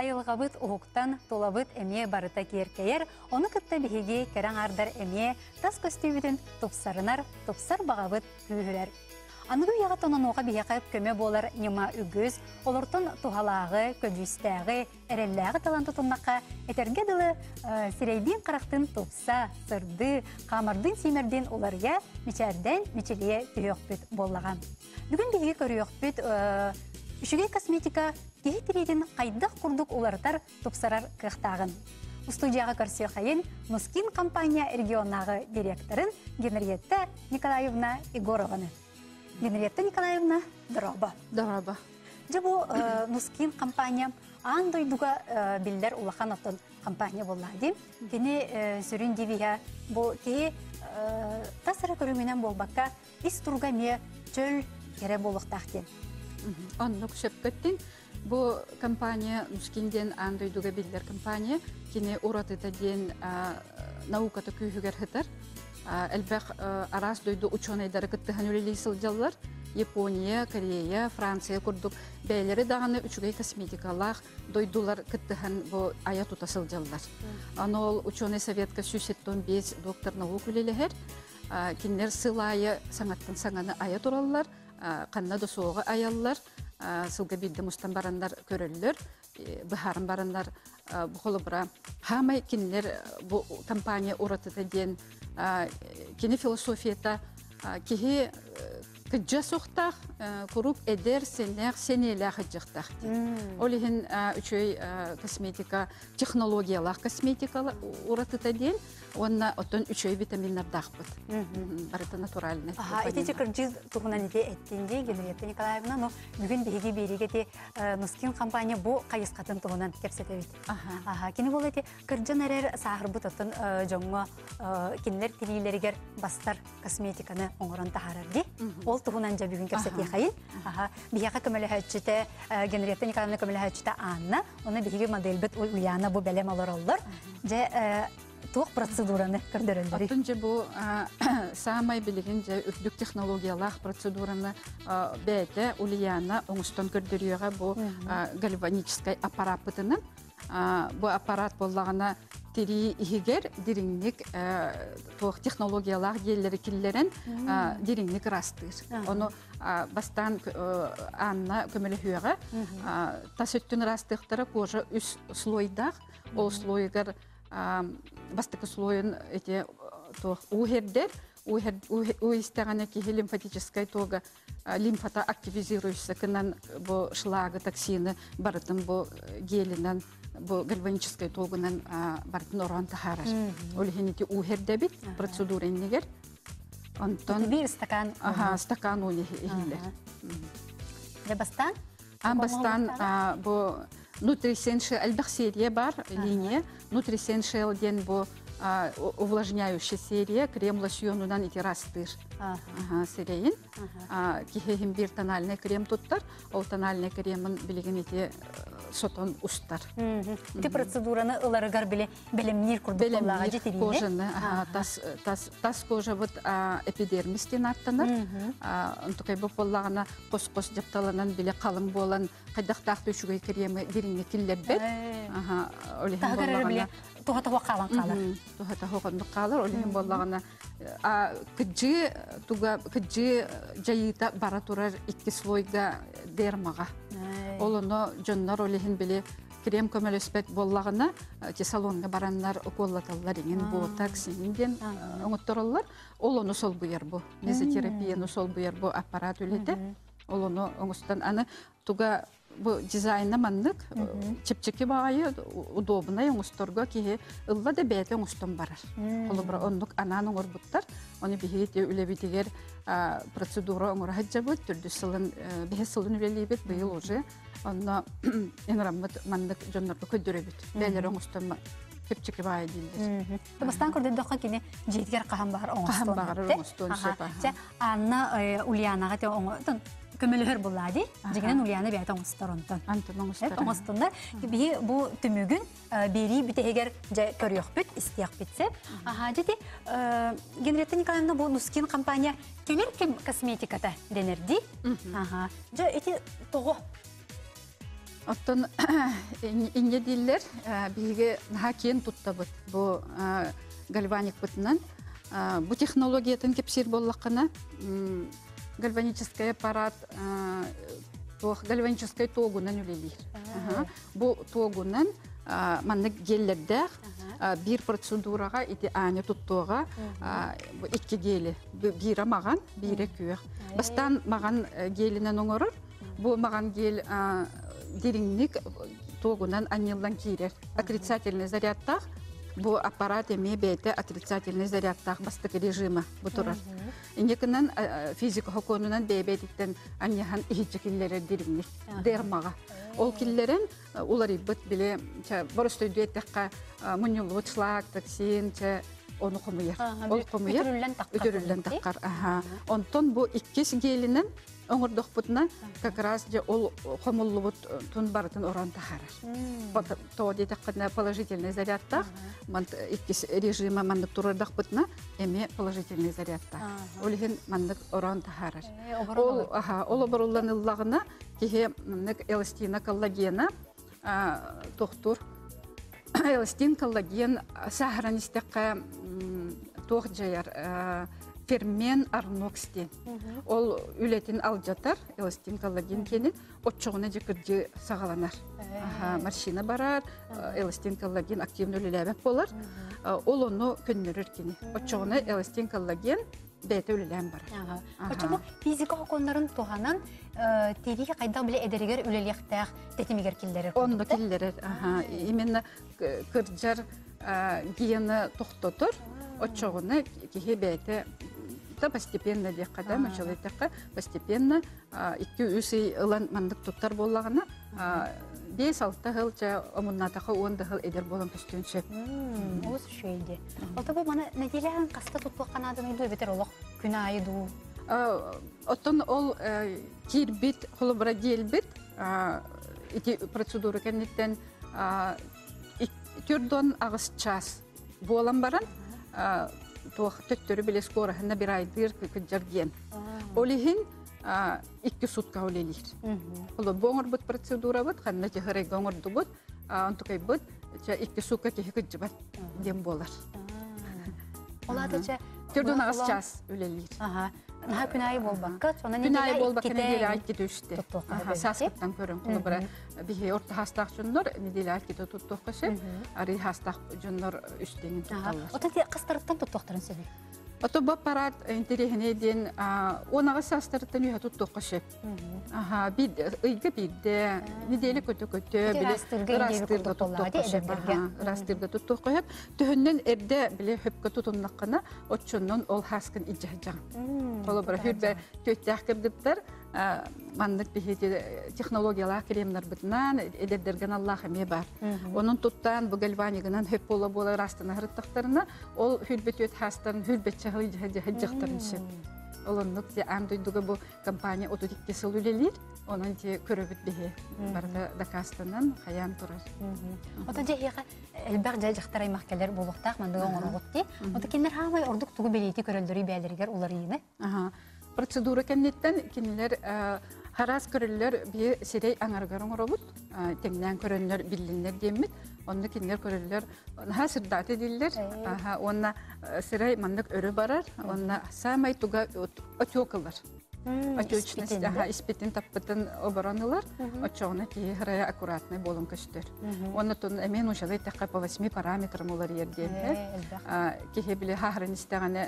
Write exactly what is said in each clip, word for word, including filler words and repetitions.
айылғабыт ұғықтан толабыт әме барыта керкейер, оны күтті бігеге кәрің ардар әме тас көстебетін топсарынар, топсар бағабыт күйілер. Анығы ұяғат онын оға бігеқайып көме болар нема үгіз, олыртын туғалағы, көдістәғы, әрелләғы талан тұтынмаққа, әтерге дылы сирейден қарақтын топса, сырды, қамырдың семерден оларға мечәрден мечелее түйеқпет болаған. Бүгін беге көріеқпет үшіге косметика кейтереден қайдық құрдық олартар топсарар қықтағын. Устудияға көрсе қайын Мускин компания регионағы директорын Генриетта Николаевна Егорованы. Генриетта Николаевна, дороба. Дороба. Жабу Мускин компания, андой дуга билдер улахан отон компания болады. Гене сүрін девия, бұл кей тасыра көріменен болбаққа ис тургаме чөл кере болықтақты. Аннық шепкеттен, бұл компания, Мускинден андой дуга билдер компания, кене оратыда ден наукаты күйігер хытыр. Әлбәқ арас дөйді учонайдары күтті ғанөлелей сылдалар, Япония, Корея, Франция күрдік бәйлері дағаны үшігей косметикалақ дөйділар күтті ған ая тұта сылдалар. Анол учонай советка сюсеттон бес доктор наук үлелігер, кеннер сылайы саңаттан саңаны ая тұралар, қаннады соғы аялар, сылға білді мұстан барандар көрілілер, бұхарын барандар бұқылы бұра. Хамай кеннер бұл компания оратыда ден кені философията кеге күджа соқтақ, күруп әдер сенер сенелі қыджықтақ. Олеген үшей косметика, технологиялық косметикалық оратыда ден, онна оттон үшей витаминардақ бұд. Барыта натуралыны. Әтеті күрджіз тұғынан еде әттенде, Генриетта Николаевна, но бүгін беге берегеде Мускин компания бұ қайысқатын тұғынан кепсет әбет. Кені бол әте күрджан әрер сағыр бұд оттон жоңы кенлер телейлерігер бастар косметиканы оңырын тағарарде. Ол тұғынан жа бүгін кепсет еқайын. Бияға көмілі әтшіті, Генриетта Николаевна көмілі әтшіті Анна, оны беге модель бұд ұйана бұ бәлем алар олар. Тоқ процедураны көрдірілдері. Оттынжы бұл самай білігінде үрдік технологиялық процедураны бәді ұлияны оңыстан көрдіруеға бұл гальваническай аппарапытының. Бұл аппарат болағына тері егер деріңнік тоқ технологиялық елері келлерін деріңнік растыр. Оны бастан анна көмілі өйіға тас өттін растықтары көжі үс слойдақ, ол слойығыр бастықы сұлойын ұғердер, ұғестіғаны кейі лимфатическай тоғы лимфата активизируйсы кынан шылағы токсины барытын гелінен, гальваническай тоғынан барытын орған тағарар. Олығынеті ұғерді бет, процедурен негер. Түбі стакан? Аға, стакан оны егілер. Бастан? Бастан бұл... Нутрисеншел, альбах серия бар, линия. Нутрисеншел ден бо увлажняющая серия, крем лосьон унан ити растыр. Серейін. Кихегім бір тональный крем тұттар, ол тональный кремін білген ити сотон ұстар. Ті процедураны ұларығар білемнер күрді қолаға жетеріне? Кожаны, тас кожа эпидермистен аттанар. Үнтікай бұл қолағына қос-қос жапталанан біле қалым болан қайдақтақты үшігей кремі деріне келлер бәд. Тағырыр біле тұға-тұға қалан қалар. Тұға-тұға қалар, олеген болағына күджі жайыта бара тұрар екі слойға дермаға. Олыны жоннар олеген біле крем көмел өспәт болағына салонға бараннар қолаталар еген ботакс еңден оңыттырылар. Олыны сол бұйыр бұ. Мезотерапияны сол бұйыр бұ аппарат өледі. Олыны оңыстан аны туға бұ дизайна маңдық, чепчекі бағайы удобына оңыстырға кеге ұлла да бәйті оңыстан барар. Олы бұра оңық ананың оңыр бұттар. Оны бігейте үлеведегер процедура оңыр хаджа бұд. Түрді сылын, бәйі сылын үлелейбет бұйыл ұжы. Онна еңраммыд маңдық жонларды көддіребет. Бәйлер оңыстан кепчекі бағай дейдер. Бастан көрді доқа кені жетгер қаған бағар оңыстан. Қаған бағар көмілігір болады, жегінен ұлияны бәйті оңыстар оңыстар. Оңыстар. Оңыстында бұл түмігін бері бүтігер көріғ бүт, істеғ бүтсе. Генриетта Николаевна, бұл Мускин компания кемер-кем косметиката денерді. Әті тоғы Ottun ince diller bilgi hakiyen tutta bu galvanik butnan bu teknolojiye tanık pişir bollakana galvanический aparat bu galvanический toğundan ürelir. Bu toğundan manlık gellerde bir proseduraga iti aynı tuttuğa iki geli bir amagan bir eküyor. Bastan magan gelinden onurur. Bu magan gel derinlik toğundan anıldan girer. Отрицательный зарядta bu aparat emebete отрицательный зарядta bastık rejimi bu durur. İndikinden fizik hakonundan bebedikten anıhan ihtikillere derinlik dermağa. Ол киллерен улар ибет биле ча борысту дөттәккә муньлучлак токсин ча оны кумыер. Ол кумыер өтөрүлгән таккар. Аха. Онтон бу иккес гелинен оңгырдык бутна как раз же ол хомуллубут тун бартын оран тахар. То дитәккә положительный зарядта, ман иккес режима ман турырдык бутна эме положительный зарядта. Олген мандык оран тахар. Ол аха, ол борылланыллагына кеге эластина коллагена тохтур эластин коллаген сахаран истекке тох жаяр фермен арноксти ол үлетин ал жатар эластин коллаген кени отчогуна жекирди сагаланар машина барар эластин коллаген активдүү үлелебек болар ол ону көннөрөр кени отчогуна эластин коллаген бәйті үлелен бар. Қачым бұл физика қоқонларын туғанан терейге қайдан біле әдірігер үлелектәқ тәтемегер келдері? Онды келдері. Именно күрджер гені тұқты тұр, отчығыны кеге бәйті постепенно дек қадам, үшілетіққа постепенно екі-үсі ұлан мандық тұттар болағына бес алты ғыл жа омыннатықы он ғыл әдер болан түстің сөп. Оғыз шөйді. Олты бұл мана нәделіған қасты тұттық қанадың үйді өбетер олық күні айду? Оттың ол кер біт, құлыбыра дел біт, еті процедуры кәнеттен түрдон ағыз час болан баран төттөрі білес қорығына бір айдыр күнжерген. Олығын ikki сутка олелер. Олы боңыр бұд процедура бұд, қанна жығырай гоңырды бұд, онтықай бұд, ikki сутка кегі күнжібан дем болар. Олады жа? Түрдің ағыз час өлелер. Наға күнайы болбаққа, сонда негелі айткеті үшті. Сасқыптан көрін құлы бұра. Бігі орта хастақ жүнлер, негелі айткеті тұттық күші, әрі хастақ жүнлер үштенің тұтталар. Отын қыстырыптан тұттықтырын сөйлей? Отын бұл парад интерегіне дейін, онағы састырыптан үйе тұттық күші. Үйгі бірді, негелі көті-көті, растырға тұттық күші. Түхіннен әрді біле хөпкі тұтынлыққына, отшынның ол хаскын иджағжан. Қолы бір үрбі төттәк кірдіптір, маңдық бігеде технологиялар керемдер бітінен, әдердерген Аллах әме бар. Оның тұттан бұл галванигынан хөп болы болы растына ғырттықтарына, ол үрбі төт хастарын, үрбі чығылы жығықтарын үшін. Олыңдық де әмдүйдігі бұл компания отудикке сыл үлелер, оның де көрөбіт бігі барды дақастынан қаян тұрар. Отын де еға әлбәқ жай жақтар аймақ кәлер болуқтақ, маңдығы оңын ғытты. Отын кенлер ғамай ордық тұғы белейті көрілдері бәлергер олар еңі? Процедура кәнеттен кенлер харас көрілдер бе серей аңарғарын ғырғыт, теңнен көрілдер білдіңдер деммет. Онды кенлер көрілдер, онға сырдаты дейілдер, онына сырай маңдық өрі барар, онына самай туға өтеуқылар. Испетін таппытын оборонылар, өтшоғына кей ғырая аккуратны болым күштір. Оны тұн әмен ұшалы тәққа по восьми параметрім олар ердейді. Кеге біле ғағырын істіғаны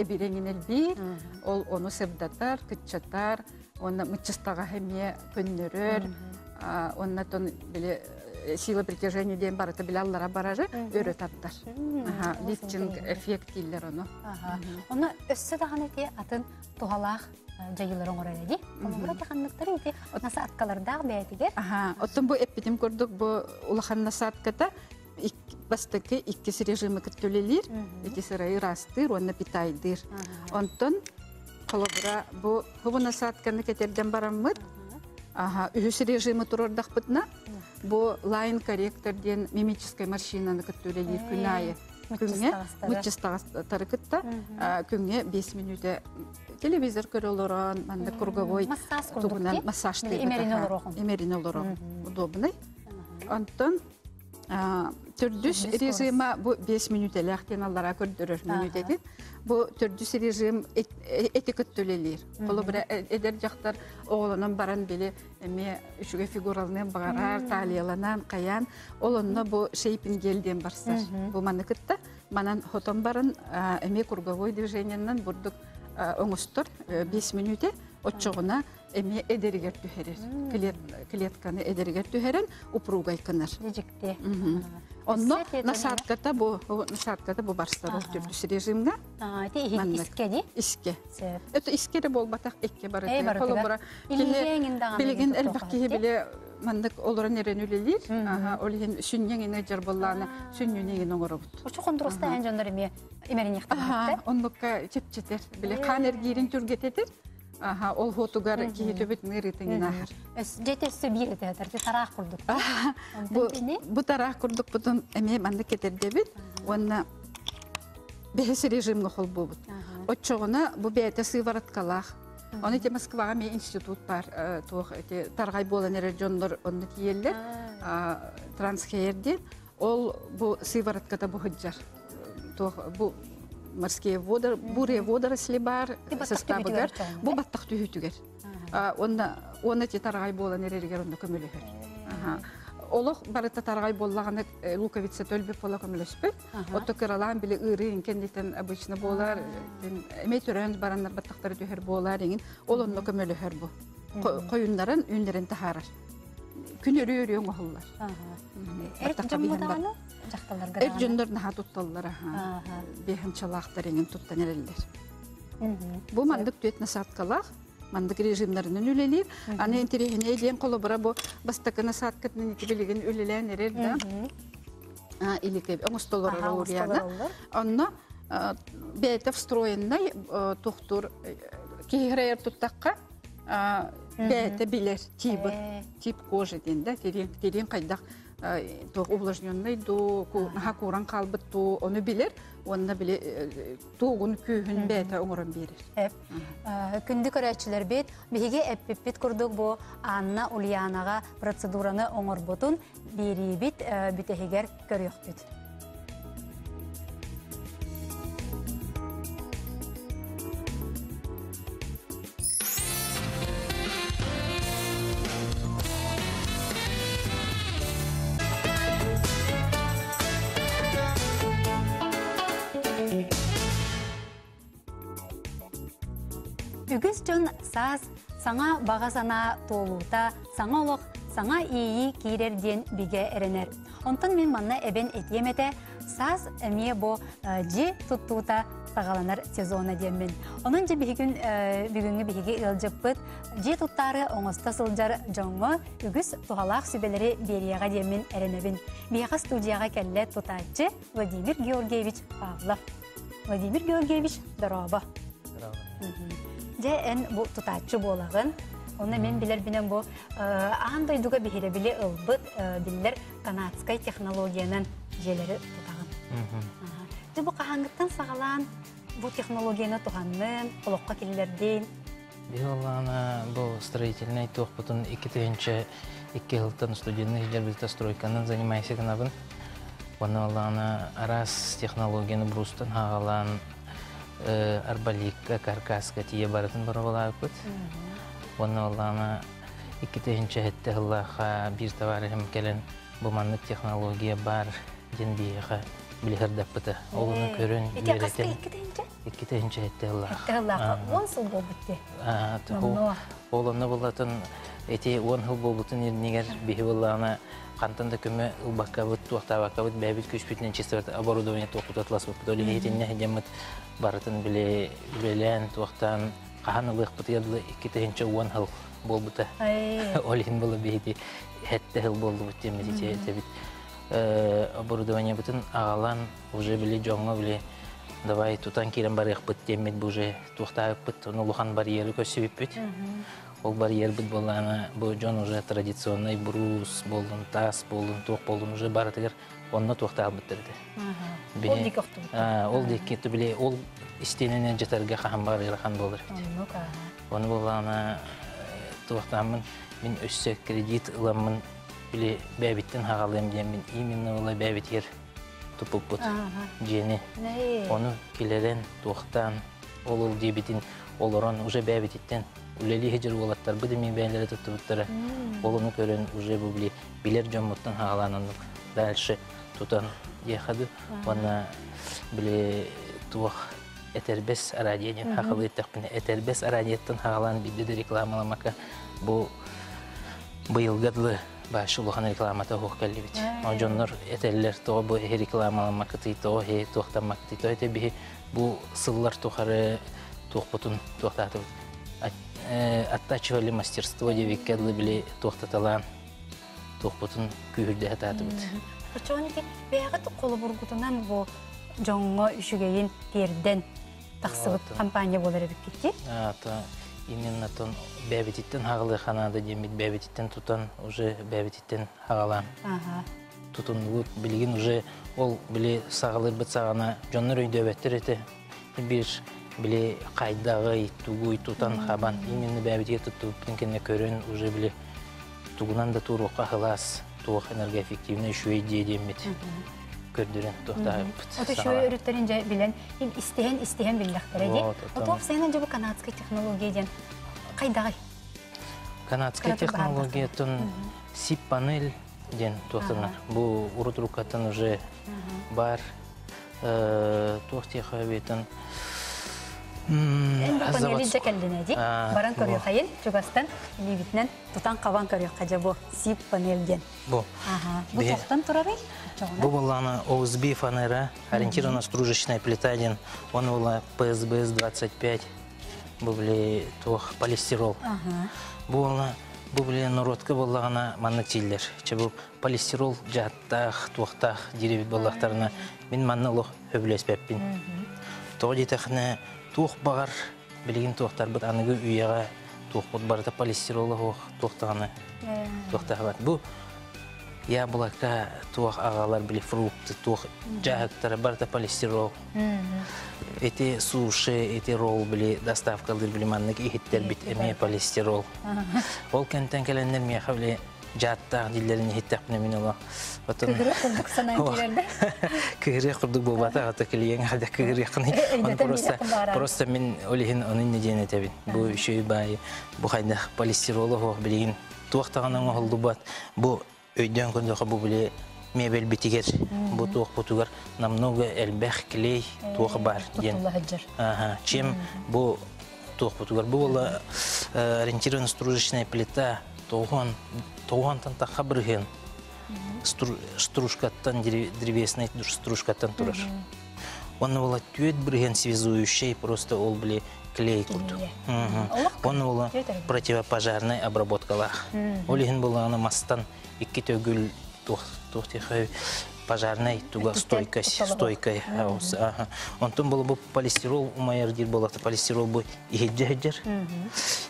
әбіренген әлбей, ол оны сырдатар, күтчатар, оны мүтчістаға әме көннірір, оны тұн біле сила притяжения дем барыта билаллара баражы өрі таптар. Лифтинг эффект дейлер оны. Оны өссі дағаны де атын туғалақ жайыларын орай әді. Оны бұраты қандықтары еті насы атқалардағы бәйтігер. Оттың бұ әппетім көрдік бұ ұлақан насы атқата бастықы иккесі режимі күрттөлелер, иккесі райы растыр, оны питайдыр. Онтын қолы бұра бұ ғыбы насы атқаны кетерден барамыд, үйесі режимі тұрырдақ бұтына. Бұл лайн корректорден мимической морщинаны күттілер күнайы. күнге бес минуты телевизор көрілерін, мәнді круговой массаж удобный. Антон, түрдіс режимі бес минут әліқтен аллара көрдірір минут әдет. Бұл түрдіс режим этикет төлелер. Бұл әдер жақтар оғылының баран белі үшіге фигуралынан бағарар, талияланан, қаян. Олынына бұл шейпін келден барсар. Бұл маныкытта манан хотон барын әме круговой движенияннан бұрдық оңыстыр бес минуте отчығына әме әдергер түхерер. Клетканы әдергер түхерен ұпруғай қынар. Дежікте. Онно насатката бұл барстар ол түрдіс режимге. Иске? Иске. Өті искері бол батақ әкке бар. Әй бар өтіға. Білген әлбақ кейі біле мандық олырын әрен өлелер. Олығын сүннен әр болланы сүннен әген оңыры бұд. Ұршы қондырғыста ән жандар әме әмәрін еқтің? Онлыққа жеп-жетер. Біле қан әргейрін түргететер. Ол ғотуғар кейі төбетінің ретіңін ағыр. Жетесі бір етеді, тарақ құрдық. Бұ тарақ құрдық бұтын әме мәнді кетерде біт, оны бәхесі режимгі қол бұт. Отчығына бұ бәйті сыйвараткалақ. Оны те Москваға мен институт бар, тарғай болан әрәджонлар оны кейелдер, трансхейерден. Ол бұ сыйваратката бұ ғыджар. Морские водор, бурые водоросли бар, составыгар, бұл баттық түйітігер. Оны те тарғай болан әрергер онды көмілігер. Олық барыта тарғай болағаны луковица төлбіп бола көміліспіл. Отты кыралан білі үйрі енкендіктен әбүйтшіні болар, әмей түріңіз бараннар баттықтары түйер болар еңін. Ол онды көмілігер бұл. Қойындарын үйіндерін тағарар. Күн өрі өрі өң ұғылар. Әріп жамбадағаны? Әр жүндерін ға тұтталылар, бейхінчалақтарыңын тұттан әрелдер. Бұл мандық түйетіні сатқалақ, мандық режимлерінің үлелер. Аны интерегіне елен қолы бұра бұл бастықыны сатқытының екебелігін үлелен әрелді. Оңыстолыр ұрияны. Оны бәйті встроеннай тұқтыр кейгірайыр тұттаққа бәйті білер типы, тип кожы дейінді, терен қайдақ. Увлажненный до куран қалбыт до оны білер, оны біле тоғын күйін бәйті оңырын берер. Күнді көрәтшілер бет, бейге әппеппет күрдік бұ Анна Ульянаға процедураны оңыр бұтын бері бет бүтәхегер көрек бет. Үгіз жон саз, саңа бағасана толуыта, саңа олық, саңа ии кейрерден біге әрінер. Онтын мен манна әбен әтеметі, саз әме бо жи тұттуыта тағаланар сезона демін. Оның жи бүгінгі бігі үлджіп бұд, жи тұттары оңысты сылджар жоңы үгіз тұғалақ сөбелері берияға демін әрінебін. Бияға студияға кәлі тұтатшы Владимир Георгиевич Павлов. Владимир Георгиевич, здорово. Ән бұл тұтатшы болағын, оны мен білер бінен бұл аңдайдуға бігері біле ұлбыт білілер канадскай технологияның желері тұтағын. Бұл қағангыттан сағалан бұл технологияны тұғанның, құлыққа келілерден? Бұл олағына бұл строительный тұқ бұтын екі ғылтын студияның жер білті стройканың занимайсы қынабын. Бұны олағына арас технологияны бұрыстын ағалан арбаликка, каркаска тие барытын бұры болағы көт. Оны олағына икітігінші әтті ғылаға бір тавары әмкелін бұманлық технология бар денбейіға білгірдіп бұты. Олығына көрін беретін. Икітігінші әтті ғылаға? Әтті ғылаға. он сыл бол бұтты? Олығына болатын, әте он ғыл бол бұтын ерінегер бейі болағына қантында көмі ұлбаққа бұт, тұқтабаққа бұт, бәбіт көш бүтінен честі бәт аборудование тоқтыт атлас бұт. Олі етінне әдеміт барытын білелен тұқтан қаған ұлық бұты еділі кетігінші он ғыл бол бұты. Олін болы бейді әтті ғыл болды бұт демеді тәбіт. Аборудование бұтын ағалан ұлже біле жоңы біле давай тұтан керен барық бұт демеді бұлже тұқтабақ бұт, оны ұлған барьері көсіп бұт. Ол барьер бұд болғаны, бұл жон уже традиционный бұрыс болдың, тас болдың, тоқ болдың, уже барытығыр onunla tuğta almattırdı. Ol dikkat tübile, ol istenene ceterge kahanba verahan bolur. Onu bulana tuğtamın, min össe kredit ilamın bile bebitten hagalayım diye min iminle olay bebet yer topuk bud. Cene onu kileden tuğtan olul diye bitin oluran uca bebetitten. Uleli hicr olatlar bu demin benlere tutturuttara. Olunu gören uca bu bile biler cömuttan hagalananlık. Dalşı tutan yehadı. Bana bile tuğ eterbes aradiyen hagalı ettikten eterbes aradiyetten hagalan bir de reklamalamak bu bu yılgadlı başlıkların reklamatı hoşgörülü bit. Onlar eteller toğ bu reklamalamak iti toğ he toğtamak iti toğ tabii bu sıllar toğarı toğputun toğtatı. Attachивали мастерство девикадли били toğtatalan toğputun kühürde hatatı bit. Çünkü beyat kolaburgutunan bu jonga işgeyin terden taksıbıt kampanya bolar bitti. İmенно ton bebetitten hagalı kanada demit bebetitten tutan уже bebetitten hagalan. Tutun bu bilgin уже ol bile sağılır bit sağana jonlar öydöbettir eti bir bile kaydağı tuguy tutan haban именно bebetiye tuttuğun kenne körün уже bile tugunan da turuqa halas tuğ enerji efektivne şüye diye demit. Gördüren tohta. O da şu öğreterince bilen, hem isteyen isteyen birlikte. O da senin önce bu kanadski teknolojiden kaydağı. Kanadski teknolojiden sip panel den tohtalar. Bu urutrukatan уже бар tohti xavetan. Bu panelinde kendineci baran koruyor hayır, çugastan libitnen tutan kavan koruyor acaba sip panelden. Bu. Bu tohtan turabey. Бу была о эс би фанера, ориентирована стружечная плита один, он была пэ эс бэ эс двадцать пять, были тох полистирол. Была были народка была она маннатиллер, чего полистирол жаттах тохтах деревья балахтарна мин маннало хөвлес пеппин. Тоди тахне тох бар, билигин тохтар бут аныгы үйега тох бут барда полистиролы тохтаны тохтагат. Бу я была ка тух агалар били фрукты тух жахтар барта полистирол. Эти суши, эти ролл били доставкалар били маннык ихиттер бит эме полистирол. Ол кентен келендер мен хавли жаттар диллерин ихиттер бит минала. Кыгыры курдук санан келерде. Кыгыры курдук болбата ата келген халда кыгыры кыны. Он просто просто мен олихин анын недени тебин. Бу иши бай бу хайда полистиролу хох билин туктаганын холдубат. Бу Ödyen kundakı bu bile mebel bitiger, bu tuğuk butugar, namnoga elbək kiley tuğuk bar. Tutullah hıcır. Çem bu tuğuk butugar. Bu ola orientirovana strujechnaya plita, toğantan taqa bırıgın, strujkattan, drevesnay strujkattan turar. Onu ola tüet bırıgın svizuющий, prosto ol bile клей курду. Он была противопожарной обработкала. Олигин была она мастан и китогул тохтихай пожарной туга стойкость стойкая. Он там был бы полистирол у майордир была то полистирол бы и джедер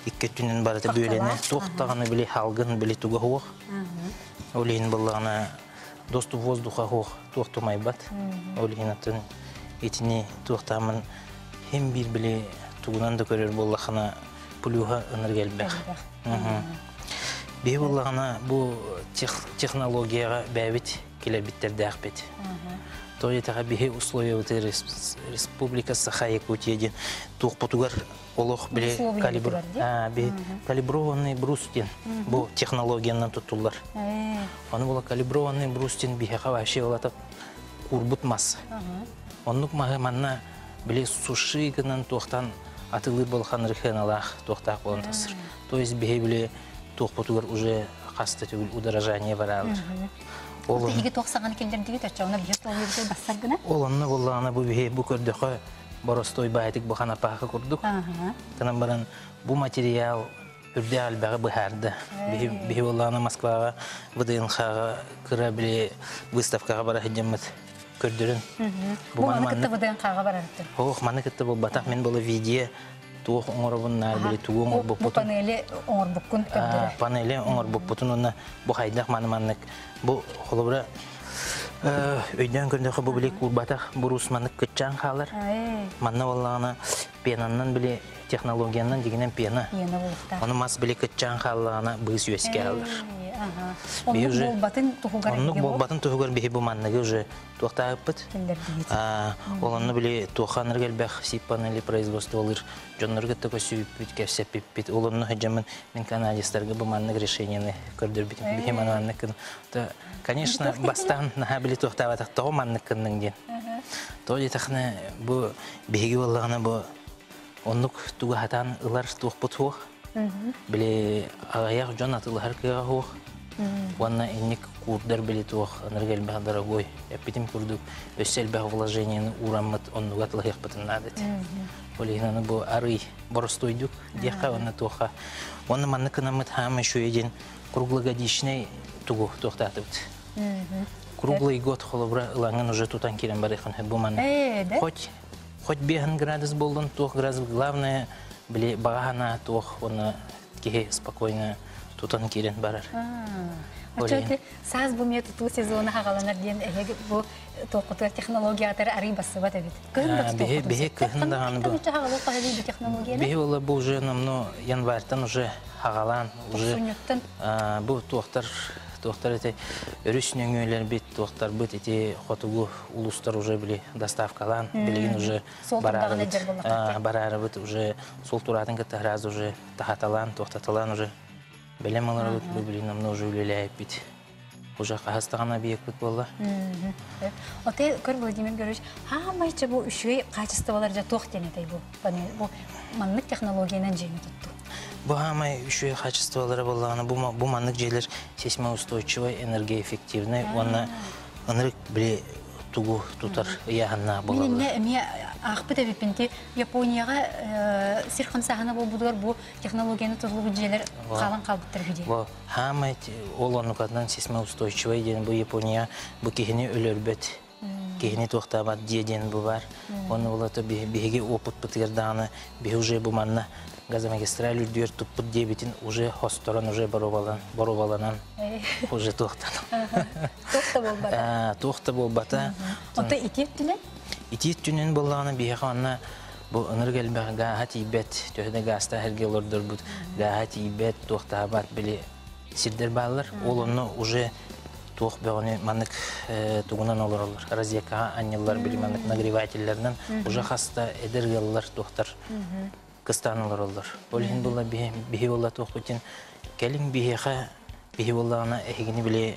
и кетунин барата бюлене тохтаны были халган были туга хох. Олигин была она доступ воздуха хох тохту майбат. Олигин атын итини тохтамын hem bir bile tuğundan da görür bu Allah'ına puluha öner gelbek. Bir Allah'ına bu teknolojiye bevit kilabitler dağbet. Toya tabi bir usluya öte Respublikası Hayekutiye'den tuğputugar Allah bile kalibrovanı brustin bu teknolojinden tutullar. Onu bula kalibrovanı brustin bir havaşı olarak kurbutmaz. Onluk mağamanına Били суши гынан тохтан атылы болған рыханалах тохтақ болын тасыр. То есть бихе били тохпутугар уже қасты түгіл удорожание баралыр. Бұл еге тохсаған келдердегі тәрчауына бихе толуырды бастар гына? Оланны боллағына бұ бихе бұ көрдіқі боростой байтик бұған апақы көрдік. Тынан баран бұ материал үрде әлбәғі бұхарды. Бихе боллағына Москваға, ВДНХ-ға, кыра били выставкаға бара хедемет. Көрдірін. Бұл манықытты бұдайын қаға бар әріптір? Оқ, манықытты бұл батақ мен болы видео туық оңыр бұннар білі, туғы оңыр бұқ бұтын. Бұл панелі оңыр бұқ күн көрдірі? Панелі оңыр бұқ бұтын, оны бұқайдақ маны манық. Бұл қолыбыра Öydön gündeki bu bile kulbata burusmanlık kütçen kalır. Manna vallaha piyananın bile teknolojiyanın degenen piyana. Onu mas bile kütçen kalır, bıyız yüz kalır. Onluk bol batın tuhugar bihi bu manna göze tuakta yapıt. Olanı bile tuakhanır gelbek sipaneli производство olur. Jonlarga tako süpüt kese pipit. Olanı hacımın min kanalistarga bu manna решениеni kardır bitim bihi manannıkın. Da, конечно, bastan naha bile tuakta vatak tahu mannıkının diye. Toji takne bu bihi vallaha bu onluk tuğhatan ılar tuakput huh. Bile ağayak jon atılı herkaya huh. Ванна иник курдар билетох энергель бах дорогой. Я питим курдук. Весел бах вложение урамат он нугатлах их потенадет. Полигнаны бу ары борстой дук деха ванна тоха. Ванна маннык намыт хам еще един круглогодичный тугу тохтатыт. Круглый год холобра ланган уже тутан кирен барехан хебуман. Хоть хоть беган градус болдан тох градус главное бли багана тох ванна кихе спокойно. Тутан кирен барар. А что это? Саз буме туту сезона хагаланар ден эге бу токутур технологиятар арибасы бата бит. Бе бе кындан бу. Бе вала бу уже намно январьдан уже хагалан уже. А бу тохтар тохтар эти рүснөңөлөр бит тохтар бит эти хотугу улустар уже били доставкалан билген уже барар. А барар бит уже сол туратын кете раз уже тахаталан тохтаталан уже. Белем алар бөбүлүн намно жөлөлөй бит. Ужак хастагана биек бит болла. Отел көр Владимир Григорьевич, хамайча бу үшөй качестволар жа тох тенетей бу. Бу маннык технологиянан жеми кетту. Бу хамай үшөй качестволары боллаганы бу бу маннык жерлер сейсмоустойчивый, энергоэффективный, онна ынырык биле тугу тутар яханна болла. Менне эмне Ақпыт әбеппенке Японияға сирқым сағына бол бұдығар бұл технологияны тұзылғы жерлер қалан қалдықтыр бүде. Хамай ол анықатынан сесме ұстойшывай ден бұл Япония бұл кейіне өлөрбет, кейіне тоқтабат дейден бұл бар. Оны олаты беге опыт бұтығырдағаны, бе уже бұл манна газомагистраль үрдер тұппыт дебетін уже хосторан, уже барубаланан, уже тоқтанан. Тоқта бол бата? Тоқта бол бата. Ота итептілі? İtiğit tünün bollağına bir hekanla bu ınırgel bak gahat ibet töhde gazda hergel ordur bud gahat ibet tohtabat bile sirdir bağlar olunu uje toh bağını manık tuğunan olurlar raziyaka anneler bile manık nagrivatellerden uje hasta edergeller tohtar kıstan olurlar olhin bolla bihe bihe bolla tohtutin gelin biheha bihe bollağına ehgini bile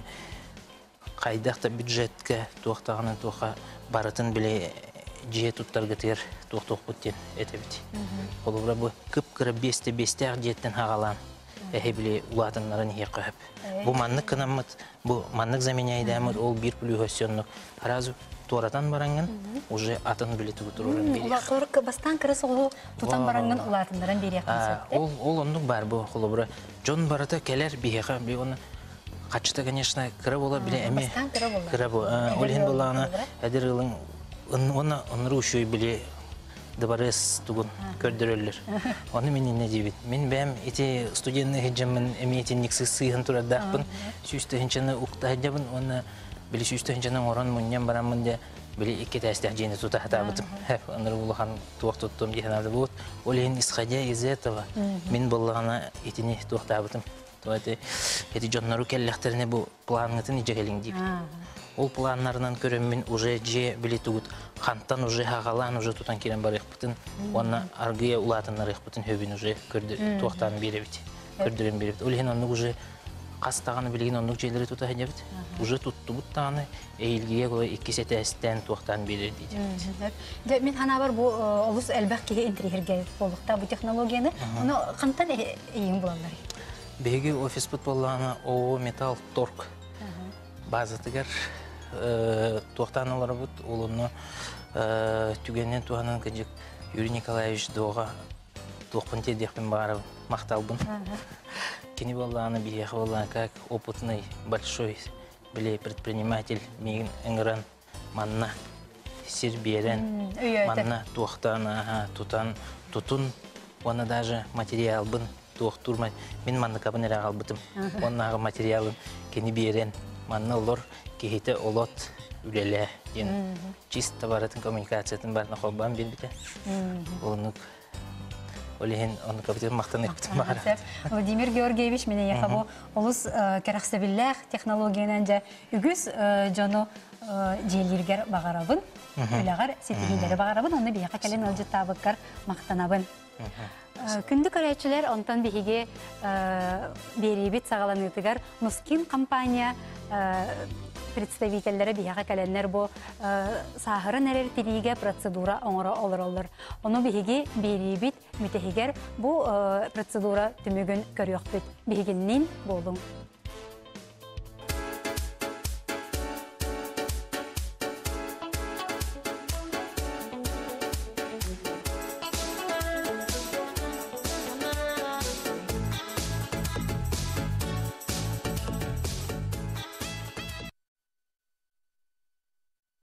kaydakta bütçetke tohtağının toha Baratın bile cihet tuttargı tığır toğ-toğ büttin etebit. Olubra bu kıpkırı beste-beste ağ cihetten hağalan. Ehe bile ulatınlara niye qoyab. Bu manlık kınamıd, bu manlık zaminyaydaymıd, ol bir plühasyonluk. Razı tuğratan barangın, uje atın bile tığıtır oran beriyeq. Ula korku bastan kırıs oğlu tutan barangın ulatınlara beriyeq. Ol onluk bar bu, olubra. John barata keler biheqa, bir onu... Kaçta конечно kıra bola bile emi kıra bu. Olhen bolana edir yılın ona onru şuy bile dabares tugun kördürürler. Onu meni ne diyebit? Men bem iti studentne hejemmen emiyeti niksiz sıyın tura daqpın. Süste hinçene uqta hejemmen ona bile süste hinçene oran munyan baramın de bile iki tasdah jeni tuta hatabıtım. Hep onru bulahan tuaq tuttum yehnarda bu. Olhen isxaja iz etova. Men bolana itini tuaq tabıtım. Тоете, эти жоннору келлехтерне бу планнатын иже келиңдик. Ол планнарынан көрөмүн уже же билетугут, хантан уже хагалан уже тутан келен барык бүтүн, онна аргыя улатынлар ык бүтүн хөбүн уже көрдү, токтан беребит. Көрдүрөн беребит. Ол ен онну уже кастаганы билген онну жерлери тута хенебит. Уже тутту буттаны, эйлгие кой эки сетестен токтан берер дейт. Же мен хана бар бу улус элбаккеге интригерге болдукта бу технологияны, аны хантан эйин буландар. Беги офис путболлана ООО «Металл Торг» база тегер тоқтанылары бұд, олыны түгеннен туғанын кәжік Юрий Николаевич доға тоқпын тедекпен бағарып мақталбын. Кені болланы бейеқі болланы как опытный, большой, біле предприниматель, мейін әңіран, манна, серберен, манна тоқтана, тұтын, оны даже материалбын. Тоқтурмай, мен манны кабын әрі қалбытым. Оның ағы материалын кені берен, манны олар, кейті олот, ülele, yine çist tabaratın komünikasyonun barına kolban bir bite. Onu Олеген аны капитан мактан яптым ара. Владимир Георгиевич менен яхабо олус керахсебиллер технологиянан же үгүз жону желергер багарабын. Улагар сетигилер багарабын, аны бияка келен алжы табыккар мактанабын. Күндүк арачылар онтан беге берибит сагаланытыгар Нускин компания представительләре бияка келәннәр бу сахыры нәрәр телеге процедура оңра алырлар. Оны биһиге берибит митәһигәр бу процедура төмегән көрәк бит. Биһигеннән булдым.